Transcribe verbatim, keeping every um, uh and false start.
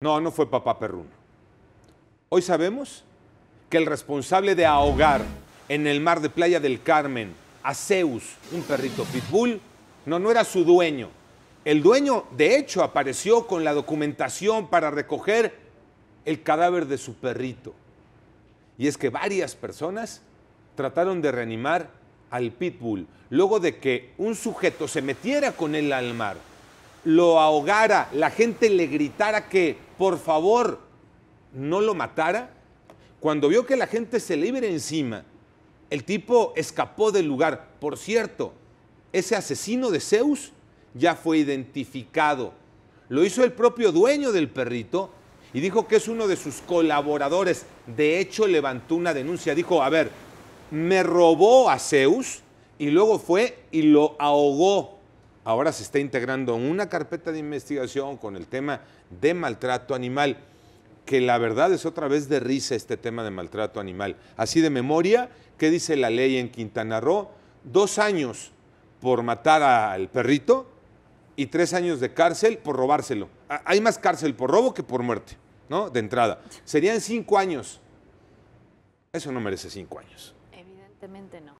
No, no fue Papá Perruno. Hoy sabemos que el responsable de ahogar en el mar de Playa del Carmen a Zeus, un perrito pitbull, no, no era su dueño. El dueño, de hecho, apareció con la documentación para recoger el cadáver de su perrito. Y es que varias personas trataron de reanimar al pitbull luego de que un sujeto se metiera con él al mar, lo ahogara, la gente le gritara que por favor no lo matara. Cuando vio que la gente se le iba encima, el tipo escapó del lugar. Por cierto, ese asesino de Zeus ya fue identificado. Lo hizo el propio dueño del perrito y dijo que es uno de sus colaboradores. De hecho, levantó una denuncia. Dijo, a ver, me robó a Zeus y luego fue y lo ahogó. Ahora se está integrando una carpeta de investigación con el tema de maltrato animal, que la verdad es otra vez de risa este tema de maltrato animal. Así de memoria, ¿qué dice la ley en Quintana Roo? Dos años por matar al perrito y tres años de cárcel por robárselo. Hay más cárcel por robo que por muerte, ¿no? De entrada. Serían cinco años. Eso no merece cinco años. Evidentemente no.